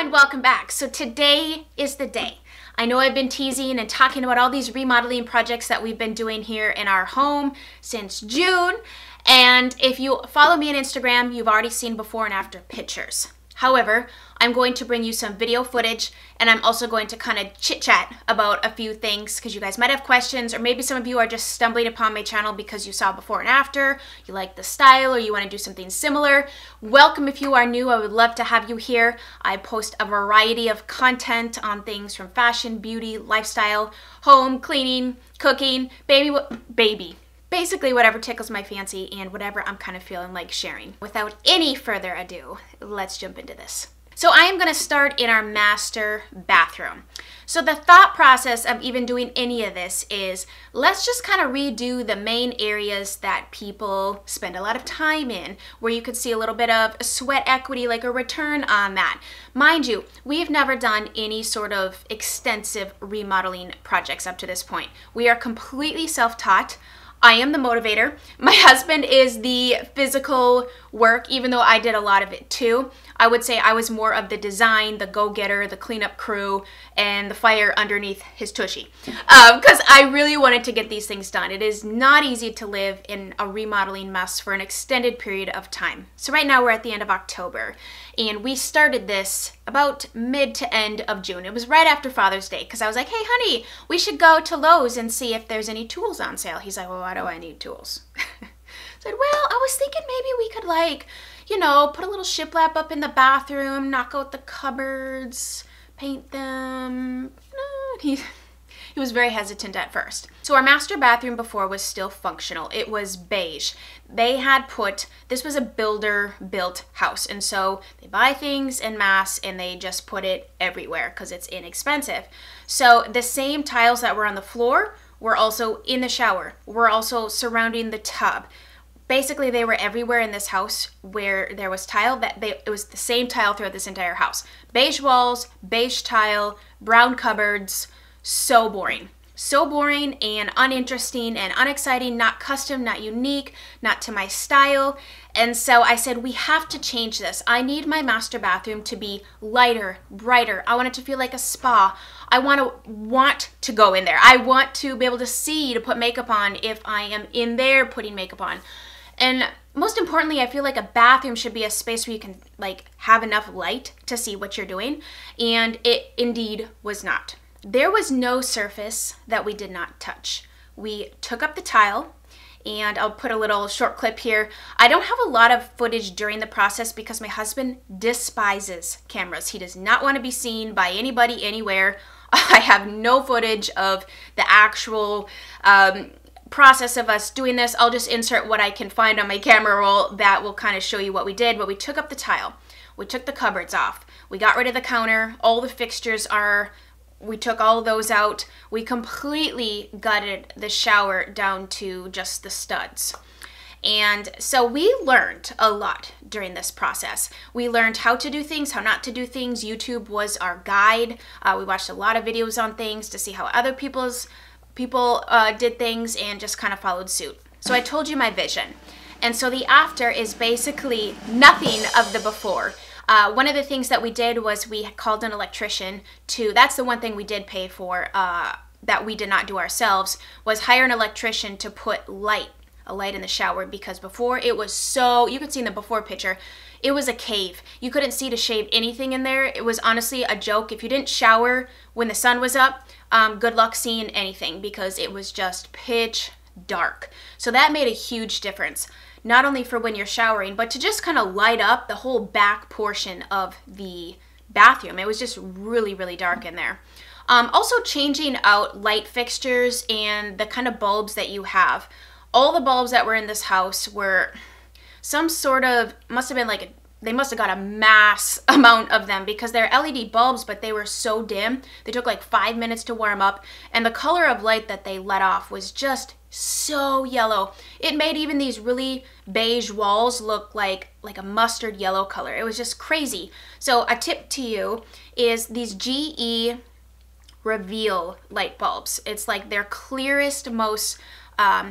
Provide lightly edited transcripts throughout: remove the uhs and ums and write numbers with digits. and welcome back. So today is the day. I know I've been teasing and talking about all these remodeling projects that we've been doing here in our home since June. And if you follow me on Instagram, you've already seen before and after pictures. However, I'm going to bring you some video footage, and I'm also going to kind of chit chat about a few things because you guys might have questions, or maybe some of you are just stumbling upon my channel because you saw before and after, you like the style, or you want to do something similar. Welcome if you are new. I would love to have you here. I post a variety of content on things from fashion, beauty, lifestyle, home, cleaning, cooking, basically whatever tickles my fancy and whatever I'm kind of feeling like sharing. Without any further ado, let's jump into this. So I am gonna start in our master bathroom. So the thought process of even doing any of this is, let's just kind of redo the main areas that people spend a lot of time in, where you could see a little bit of sweat equity, like a return on that. Mind you, we've never done any sort of extensive remodeling projects up to this point. We are completely self-taught. I am the motivator. My husband is the physical work, even though I did a lot of it too. I would say I was more of the design, the go-getter, the cleanup crew, and the fire underneath his tushy. Because I really wanted to get these things done. It is not easy to live in a remodeling mess for an extended period of time. So right now we're at the end of October, and we started this about mid to end of June. It was right after Father's Day, because I was like, hey honey, we should go to Lowe's and see if there's any tools on sale. He's like, well, why do I need tools? I said, well, I was thinking maybe we could, like, you know, put a little shiplap up in the bathroom, knock out the cupboards, paint them. He was very hesitant at first. So our master bathroom before was still functional. It was beige. They had put, this was a builder built house, and so they buy things en masse and they just put it everywhere because it's inexpensive. So the same tiles that were on the floor were also in the shower, were also surrounding the tub. Basically, they were everywhere in this house where there was tile. It was the same tile throughout this entire house. Beige walls, beige tile, brown cupboards. So boring. So boring and uninteresting and unexciting, not custom, not unique, not to my style. And so I said, we have to change this. I need my master bathroom to be lighter, brighter. I want it to feel like a spa. I want to go in there. I want to be able to see, to put makeup on if I am in there putting makeup on. And most importantly, I feel like a bathroom should be a space where you can, like, have enough light to see what you're doing. And it indeed was not. There was no surface that we did not touch. We took up the tile, and I'll put a little short clip here. I don't have a lot of footage during the process because my husband despises cameras. He does not want to be seen by anybody, anywhere. I have no footage of the actual process of us doing this. I'll just insert what I can find on my camera roll that will kind of show you what we did. But we took up the tile. We took the cupboards off. We got rid of the counter. All the fixtures are, we took all those out. We completely gutted the shower down to just the studs. And so we learned a lot during this process. We learned how to do things, how not to do things. YouTube was our guide. We watched a lot of videos on things to see how other people did things, and just kind of followed suit. So I told you my vision. And so the after is basically nothing of the before. One of the things that we did was we called an electrician to, that's the one thing we did pay for that we did not do ourselves, was hire an electrician to put a light in the shower, because before it was so, you could see in the before picture, it was a cave. You couldn't see to shave anything in there. It was honestly a joke. If you didn't shower when the sun was up, good luck seeing anything, because it was just pitch dark. So that made a huge difference, not only for when you're showering, but to just kind of light up the whole back portion of the bathroom. It was just really, really dark in there. Also changing out light fixtures and the kind of bulbs that you have. All the bulbs that were in this house were some sort of, must have been like, they must have got a mass amount of them, because they're LED bulbs, but they were so dim. They took like 5 minutes to warm up, and the color of light that they let off was just so yellow. It made even these really beige walls look like a mustard yellow color. It was just crazy. So a tip to you is these GE Reveal light bulbs. It's like their clearest, most, I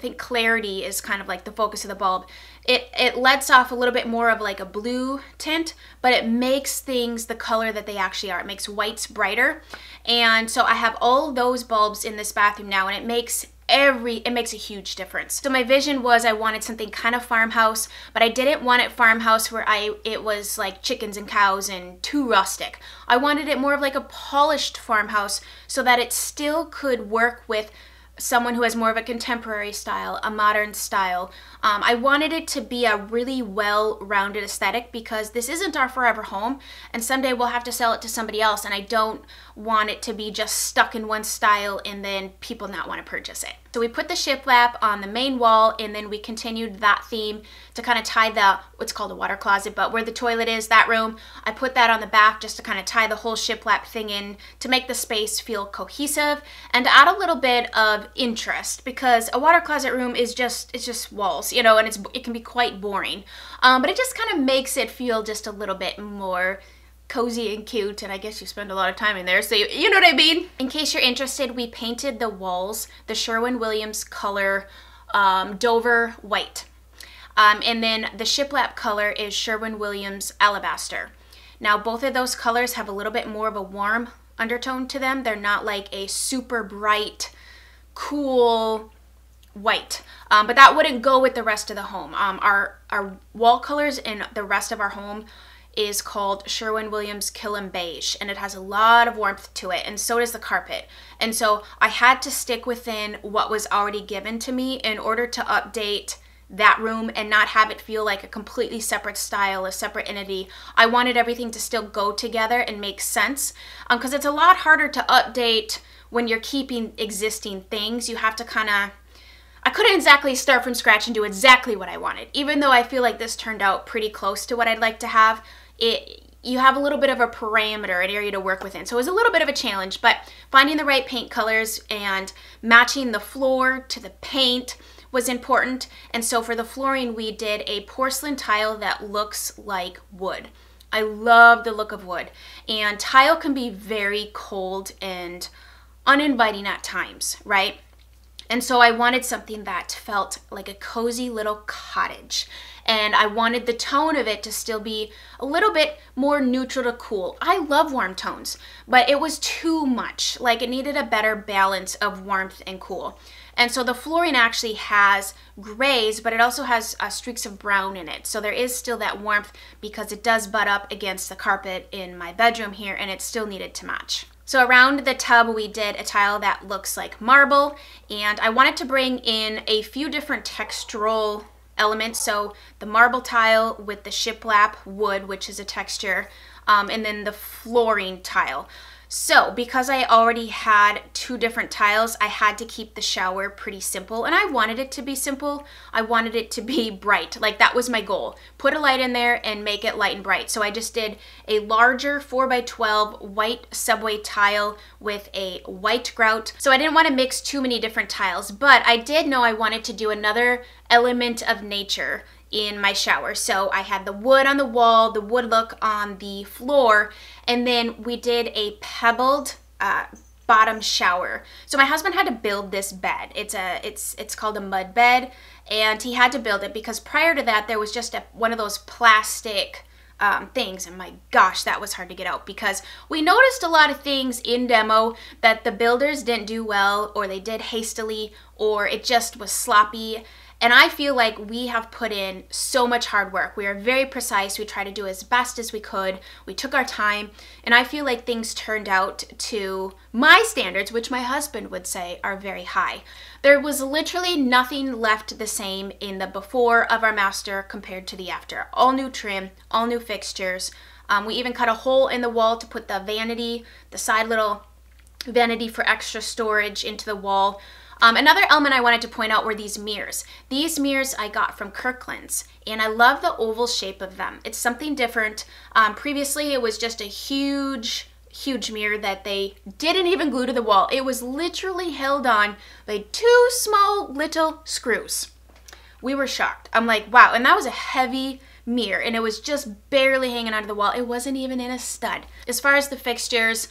think clarity is kind of like the focus of the bulb. it lets off a little bit more of like a blue tint, but it makes things the color that they actually are. It makes whites brighter. And so I have all those bulbs in this bathroom now, and it makes a huge difference. So my vision was I wanted something kind of farmhouse, but I didn't want it farmhouse where it was like chickens and cows and too rustic. I wanted it more of like a polished farmhouse so that it still could work with someone who has more of a contemporary style, a modern style. I wanted it to be a really well-rounded aesthetic, because this isn't our forever home, and someday we'll have to sell it to somebody else, and I don't want it to be just stuck in one style and then people not want to purchase it. So we put the shiplap on the main wall, and then we continued that theme to kind of tie the, what's called a water closet, but where the toilet is, that room, I put that on the back just to kind of tie the whole shiplap thing in to make the space feel cohesive and to add a little bit of interest, because a water closet room is just, it's just walls, you know, and it can be quite boring. But it just kind of makes it feel just a little bit more cozy and cute, and I guess you spend a lot of time in there, so you know what I mean. In case you're interested, we painted the walls the Sherwin-Williams color Dover White, and then the shiplap color is Sherwin-Williams Alabaster. Now both of those colors have a little bit more of a warm undertone to them. They're not like a super bright, cool white, but that wouldn't go with the rest of the home. Our wall colors in the rest of our home is called Sherwin-Williams Kilim Beige, and it has a lot of warmth to it, and so does the carpet. And so I had to stick within what was already given to me in order to update that room and not have it feel like a completely separate style, a separate entity. I wanted everything to still go together and make sense, because it's a lot harder to update when you're keeping existing things. You have to kind of, I couldn't exactly start from scratch and do exactly what I wanted, even though I feel like this turned out pretty close to what I'd like to have. You have a little bit of a parameter, an area to work within. So it was a little bit of a challenge, but finding the right paint colors and matching the floor to the paint was important. And so for the flooring, we did a porcelain tile that looks like wood. I love the look of wood, and tile can be very cold and uninviting at times, right? And so I wanted something that felt like a cozy little cottage. And I wanted the tone of it to still be a little bit more neutral to cool. I love warm tones, but it was too much. Like, it needed a better balance of warmth and cool. And so the flooring actually has grays, but it also has streaks of brown in it. So there is still that warmth, because it does butt up against the carpet in my bedroom here, and it still needed to match. So around the tub, we did a tile that looks like marble, and I wanted to bring in a few different textural elements. So the marble tile with the shiplap wood, which is a texture, and then the flooring tile. So because I already had two different tiles, I had to keep the shower pretty simple, and I wanted it to be simple. I wanted it to be bright. Like, that was my goal. Put a light in there and make it light and bright. So I just did a larger 4x12 white subway tile with a white grout. So I didn't want to mix too many different tiles, but I did know I wanted to do another element of nature in my shower. So I had the wood on the wall, the wood look on the floor, and then we did a pebbled bottom shower. So my husband had to build this bed. It's called a mud bed, and he had to build it because prior to that there was just one of those plastic things, and my gosh, that was hard to get out, because we noticed a lot of things in demo that the builders didn't do well, or they did hastily, or it just was sloppy. And I feel like we have put in so much hard work. We are very precise. We try to do as best as we could. We took our time. And I feel like things turned out to my standards, which my husband would say are very high. There was literally nothing left the same in the before of our master compared to the after. All new trim, all new fixtures. We even cut a hole in the wall to put the vanity, the side little vanity for extra storage into the wall. Another element I wanted to point out were these mirrors. These mirrors I got from Kirkland's, and I love the oval shape of them. It's something different. Previously, it was just a huge, huge mirror that they didn't even glue to the wall. It was literally held on by two small little screws. We were shocked. I'm like, wow, and that was a heavy mirror, and it was just barely hanging onto the wall. It wasn't even in a stud. As far as the fixtures,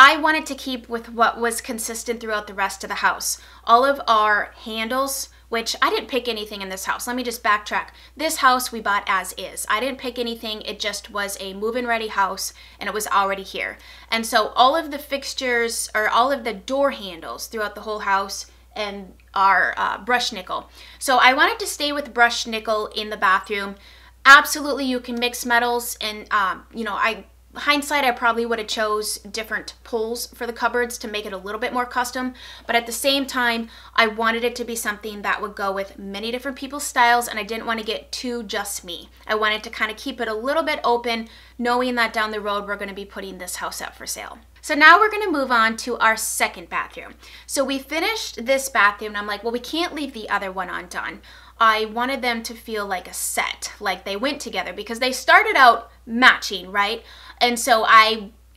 I wanted to keep with what was consistent throughout the rest of the house. All of our handles which I didn't pick anything in this house. Let me just backtrack. This house we bought as is. I didn't pick anything. It just was a move-in ready house and it was already here. And so all of the fixtures or all of the door handles throughout the whole house and our brushed nickel. So I wanted to stay with brushed nickel in the bathroom. Absolutely, you can mix metals and, you know, hindsight, I probably would have chose different pulls for the cupboards to make it a little bit more custom, but at the same time, I wanted it to be something that would go with many different people's styles, and I didn't want to get too just me. I wanted to kind of keep it a little bit open, knowing that down the road, we're going to be putting this house up for sale. So now we're going to move on to our second bathroom. So we finished this bathroom, and I'm like, well, we can't leave the other one undone. I wanted them to feel like a set, like they went together, because they started out matching, right? And so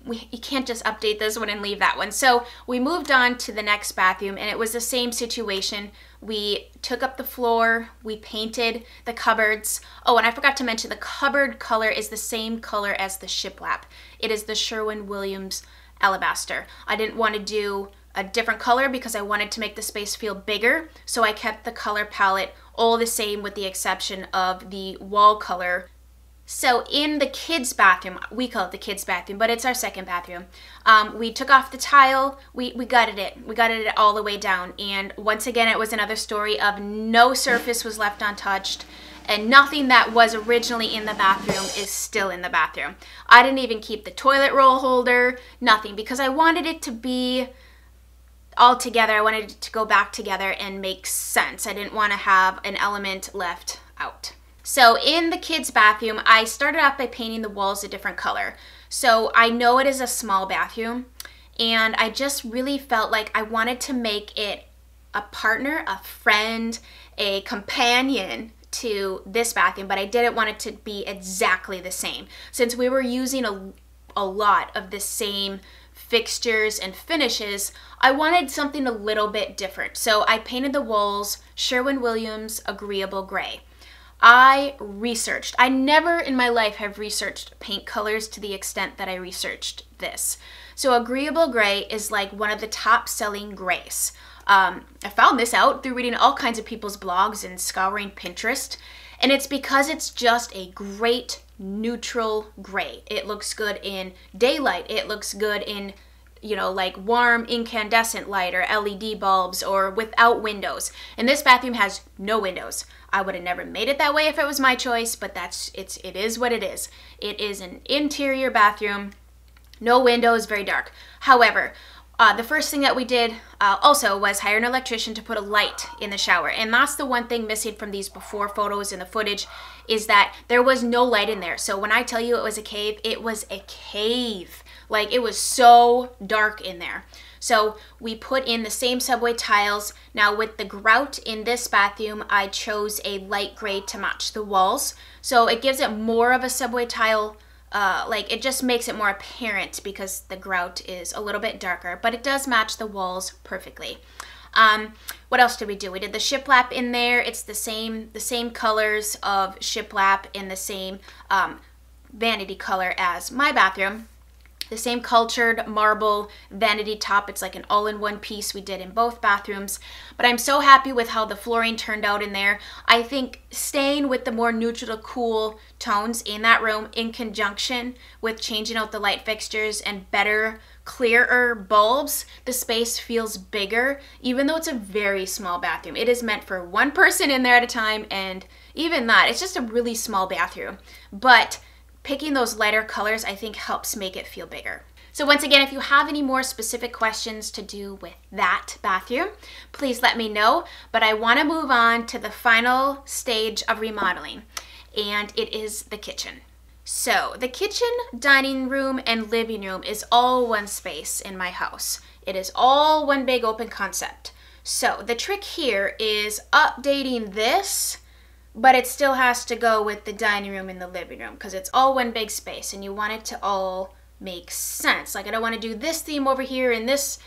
you can't just update this one and leave that one. So we moved on to the next bathroom, and it was the same situation. We took up the floor, we painted the cupboards. Oh, and I forgot to mention the cupboard color is the same color as the shiplap. It is the Sherwin-Williams Alabaster. I didn't want to do a different color because I wanted to make the space feel bigger, so I kept the color palette all the same with the exception of the wall color. So in the kids' bathroom, we call it the kids' bathroom, but it's our second bathroom, we took off the tile, we gutted it. We gutted it all the way down, and once again it was another story of no surface was left untouched, and nothing that was originally in the bathroom is still in the bathroom. I didn't even keep the toilet roll holder, nothing, because I wanted it to be all together. I wanted it to go back together and make sense. I didn't want to have an element left out. So in the kids' bathroom, I started off by painting the walls a different color. So I know it is a small bathroom, and I just really felt like I wanted to make it a partner, a friend, a companion to this bathroom, but I didn't want it to be exactly the same. Since we were using a lot of the same fixtures and finishes, I wanted something a little bit different. So I painted the walls Sherwin-Williams Agreeable Gray. I researched. I never in my life have researched paint colors to the extent that I researched this. So Agreeable Gray is like one of the top selling grays. I found this out through reading all kinds of people's blogs and scouring Pinterest, and it's because it's just a great neutral gray. It looks good in daylight. It looks good in, you know, like warm incandescent light or LED bulbs or without windows. And this bathroom has no windows. I would have never made it that way if it was my choice, but it is what it is. It is an interior bathroom, no windows, very dark. However, the first thing that we did also was hire an electrician to put a light in the shower. And that's the one thing missing from these before photos and the footage is that there was no light in there. So when I tell you it was a cave, it was a cave. Like, it was so dark in there. So we put in the same subway tiles. Now with the grout in this bathroom, I chose a light gray to match the walls. So it gives it more of a subway tile. Like, it just makes it more apparent because the grout is a little bit darker, but it does match the walls perfectly. What else did we do? We did the shiplap in there. It's the same colors of shiplap in the same vanity color as my bathroom. The same cultured marble vanity top. It's like an all-in-one piece we did in both bathrooms. But I'm so happy with how the flooring turned out in there. I think staying with the more neutral to cool tones in that room in conjunction with changing out the light fixtures and better, clearer bulbs, the space feels bigger, even though it's a very small bathroom. It is meant for one person in there at a time, and even that, it's just a really small bathroom. But picking those lighter colors, I think, helps make it feel bigger. So once again, if you have any more specific questions to do with that bathroom, please let me know. But I want to move on to the final stage of remodeling, and it is the kitchen. So the kitchen, dining room, and living room is all one space in my house. It is all one big open concept. So the trick here is updating this, but it still has to go with the dining room and the living room because it's all one big space and you want it to all make sense. Like, I don't want to do this theme over here and this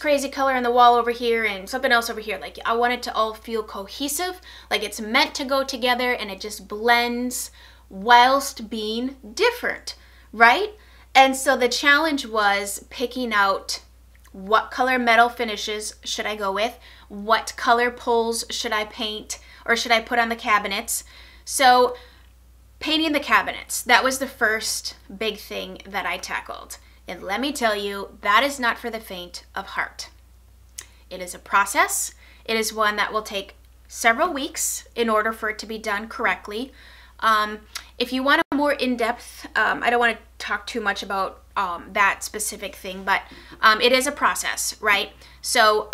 crazy color in the wall over here and something else over here. Like, I want it to all feel cohesive, like it's meant to go together and it just blends whilst being different, right? And so the challenge was picking out What color metal finishes should I go with? What color pulls should I paint or should I put on the cabinets? So painting the cabinets, that was the first big thing that I tackled. And let me tell you, that is not for the faint of heart. It is a process. It is one that will take several weeks in order for it to be done correctly. If you want a more in-depth, I don't want to talk too much about that specific thing, but it is a process, right? So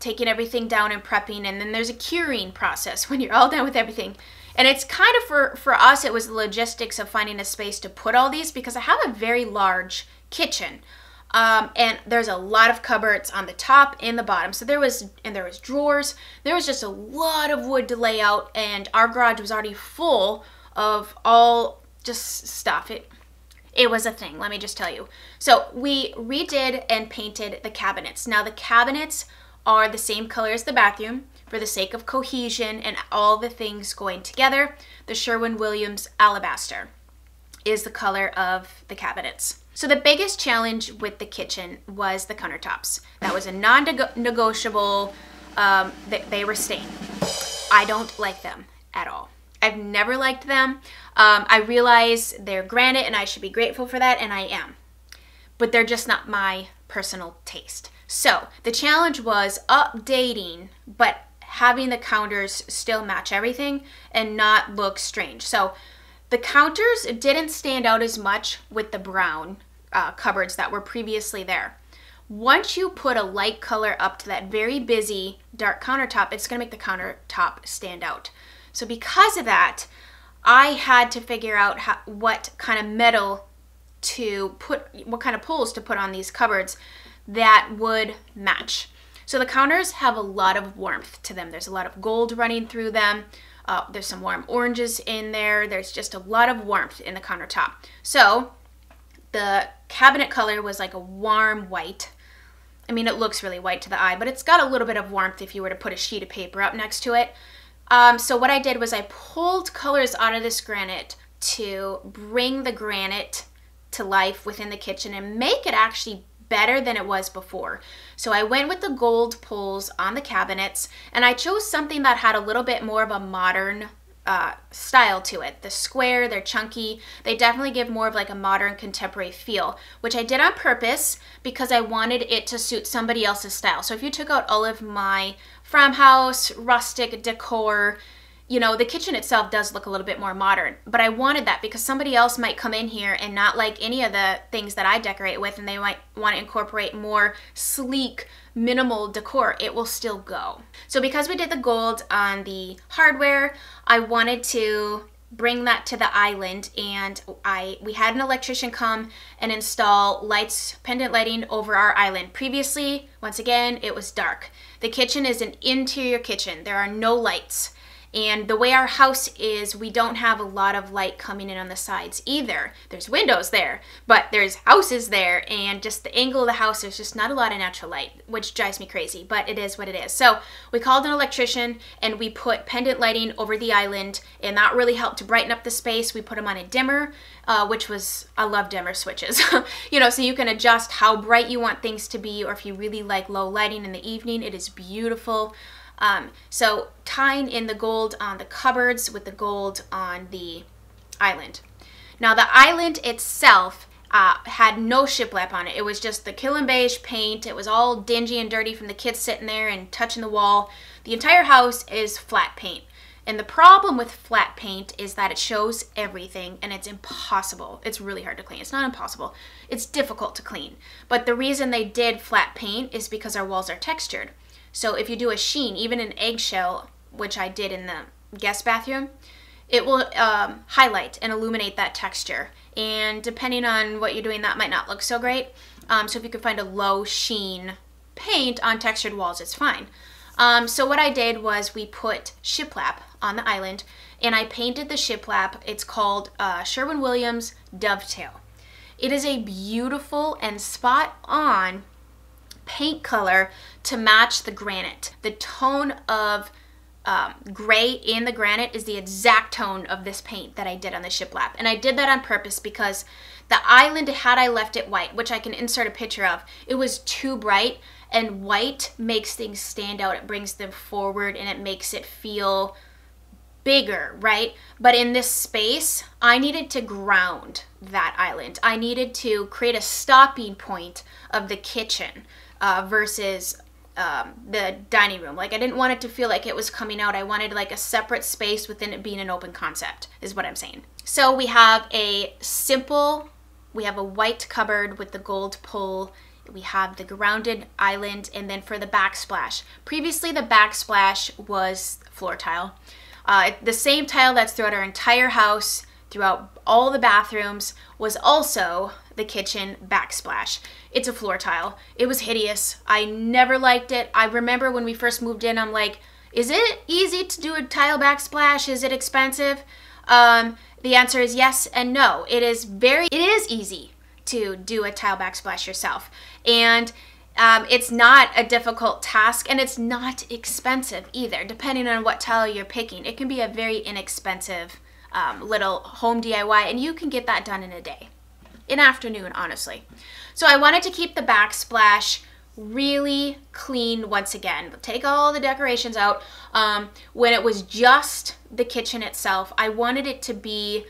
taking everything down and prepping, and then there's a curing process when you're all done with everything. And it's kind of, for us, it was the logistics of finding a space to put all these, because I have a very large kitchen. And there's a lot of cupboards on the top and the bottom. So there was drawers. There was just a lot of wood to lay out, and our garage was already full of all just stuff. It was a thing, let me just tell you. So we redid and painted the cabinets. Now the cabinets are the same color as the bathroom for the sake of cohesion and all the things going together. The Sherwin-Williams Alabaster is the color of the cabinets. So the biggest challenge with the kitchen was the countertops. That was a non-negotiable, they were stained. I don't like them at all. I've never liked them. I realize they're granite and I should be grateful for that, and I am. But they're just not my personal taste. So the challenge was updating, but having the counters still match everything and not look strange. So the counters didn't stand out as much with the brown cupboards that were previously there. Once you put a light color up to that very busy dark countertop, it's gonna make the countertop stand out. So because of that, I had to figure out what kind of pulls to put on these cupboards that would match. So the counters have a lot of warmth to them. There's a lot of gold running through them. There's some warm oranges in there. There's just a lot of warmth in the countertop. So the cabinet color was like a warm white. I mean, it looks really white to the eye, but it's got a little bit of warmth if you were to put a sheet of paper up next to it. So what I did was I pulled colors out of this granite to bring the granite to life within the kitchen and make it actually better than it was before. So I went with the gold pulls on the cabinets, and I chose something that had a little bit more of a modern style to it. The square, they're chunky, they definitely give more of like a modern contemporary feel, which I did on purpose because I wanted it to suit somebody else's style. So if you took out all of my farmhouse, rustic decor, you know, the kitchen itself does look a little bit more modern, but I wanted that because somebody else might come in here and not like any of the things that I decorate with, and they might want to incorporate more sleek, minimal decor. It will still go. So because we did the gold on the hardware, I wanted to bring that to the island, and we had an electrician come and install lights, pendant lighting over our island. Previously, once again, it was dark. The kitchen is an interior kitchen. There are no lights. And the way our house is, we don't have a lot of light coming in on the sides either. There's windows there, but there's houses there, and just the angle of the house, there's just not a lot of natural light, which drives me crazy, but it is what it is. So we called an electrician and we put pendant lighting over the island, and that really helped to brighten up the space. We put them on a dimmer, which was, I love dimmer switches, you know, so you can adjust how bright you want things to be, or if you really like low lighting in the evening, it is beautiful. So tying in the gold on the cupboards with the gold on the island. Now the island itself had no shiplap on it. It was just the Kilim Beige paint. It was all dingy and dirty from the kids sitting there and touching the wall. The entire house is flat paint. And the problem with flat paint is that it shows everything, and it's impossible. It's really hard to clean. It's not impossible. It's difficult to clean. But the reason they did flat paint is because our walls are textured. So if you do a sheen, even an eggshell, which I did in the guest bathroom, it will highlight and illuminate that texture. And depending on what you're doing, that might not look so great. So if you could find a low sheen paint on textured walls, it's fine. So what I did was we put shiplap on the island, and I painted the shiplap. It's called Sherwin-Williams Dovetail. It is a beautiful and spot on paint color to match the granite. The tone of gray in the granite is the exact tone of this paint that I did on the shiplap. And I did that on purpose because the island, had I left it white, which I can insert a picture of, it was too bright, and white makes things stand out. It brings them forward and it makes it feel bigger, right? But in this space, I needed to ground that island. I needed to create a stopping point of the kitchen versus the dining room. Like, I didn't want it to feel like it was coming out. I wanted like a separate space within it being an open concept, is what I'm saying. So we have a simple, we have a white cupboard with the gold pull. We have the grounded island, and then for the backsplash. Previously, the backsplash was floor tile. The same tile that's throughout our entire house, throughout all the bathrooms, was also the kitchen backsplash. It's a floor tile. It was hideous. I never liked it. I remember when we first moved in, I'm like, is it easy to do a tile backsplash? Is it expensive? The answer is yes and no. It is easy to do a tile backsplash yourself. And it's not a difficult task, and it's not expensive either. Depending on what tile you're picking, it can be a very inexpensive little home DIY, and you can get that done in a day, an afternoon, honestly. So I wanted to keep the backsplash really clean once again. Take all the decorations out. When it was just the kitchen itself, I wanted it to be,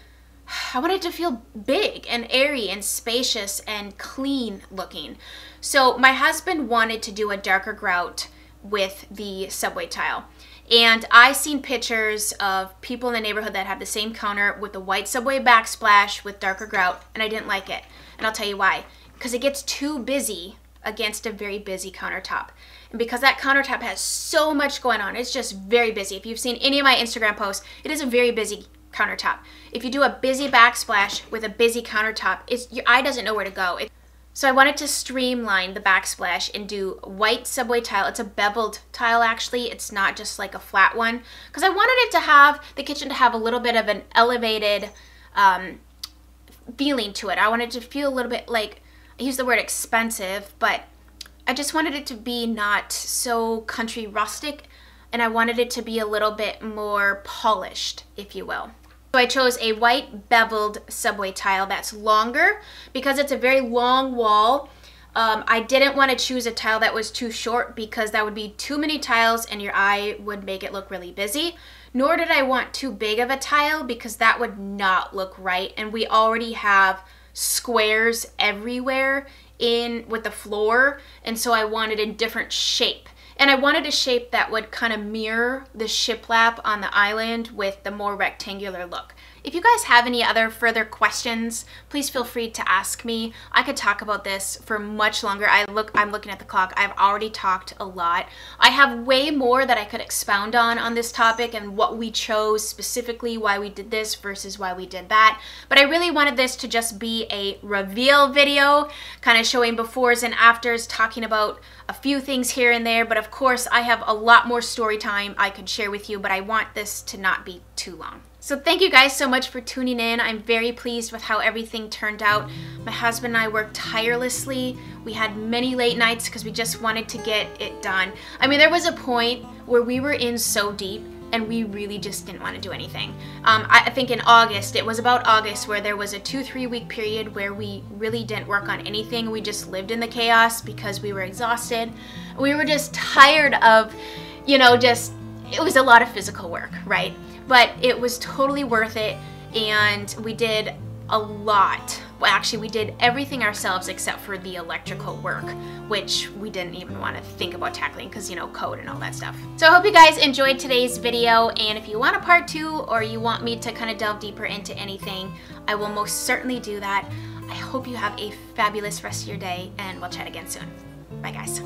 I wanted it to feel big and airy and spacious and clean looking. So my husband wanted to do a darker grout with the subway tile. And I've seen pictures of people in the neighborhood that have the same counter with the white subway backsplash with darker grout, and I didn't like it. And I'll tell you why. Because it gets too busy against a very busy countertop. And because that countertop has so much going on, it's just very busy. If you've seen any of my Instagram posts, it is a very busy countertop. If you do a busy backsplash with a busy countertop, your eye doesn't know where to go. So I wanted to streamline the backsplash and do white subway tile. It's a beveled tile, actually. It's not just like a flat one, because I wanted it to have, the kitchen to have a little bit of an elevated feeling to it. I wanted it to feel a little bit like, I use the word expensive, but I just wanted it to be not so country rustic, and I wanted it to be a little bit more polished, if you will. So I chose a white beveled subway tile that's longer because it's a very long wall. I didn't want to choose a tile that was too short because that would be too many tiles and your eye would make it look really busy. Nor did I want too big of a tile because that would not look right. And we already have squares everywhere with the floor. And so I wanted a different shape. And I wanted a shape that would kind of mirror the shiplap on the island with the more rectangular look. If you guys have any other further questions, please feel free to ask me. I could talk about this for much longer. I'm looking at the clock. I've already talked a lot. I have way more that I could expound on this topic and what we chose specifically, why we did this versus why we did that. But I really wanted this to just be a reveal video, kind of showing befores and afters, talking about a few things here and there. But of course, I have a lot more story time I could share with you, but I want this to not be too long. So thank you guys so much for tuning in. I'm very pleased with how everything turned out. My husband and I worked tirelessly. We had many late nights because we just wanted to get it done. I mean, there was a point where we were in so deep and we really just didn't want to do anything. I think in August, it was about August, where there was a 2-3 week period where we really didn't work on anything. We just lived in the chaos because we were exhausted. We were just tired of, you know, just, it was a lot of physical work, right? But it was totally worth it, and we did a lot. Well, actually, we did everything ourselves except for the electrical work, which we didn't even want to think about tackling because, you know, code and all that stuff. So I hope you guys enjoyed today's video, and if you want a part 2 or you want me to kind of delve deeper into anything, I will most certainly do that. I hope you have a fabulous rest of your day, and we'll chat again soon. Bye, guys.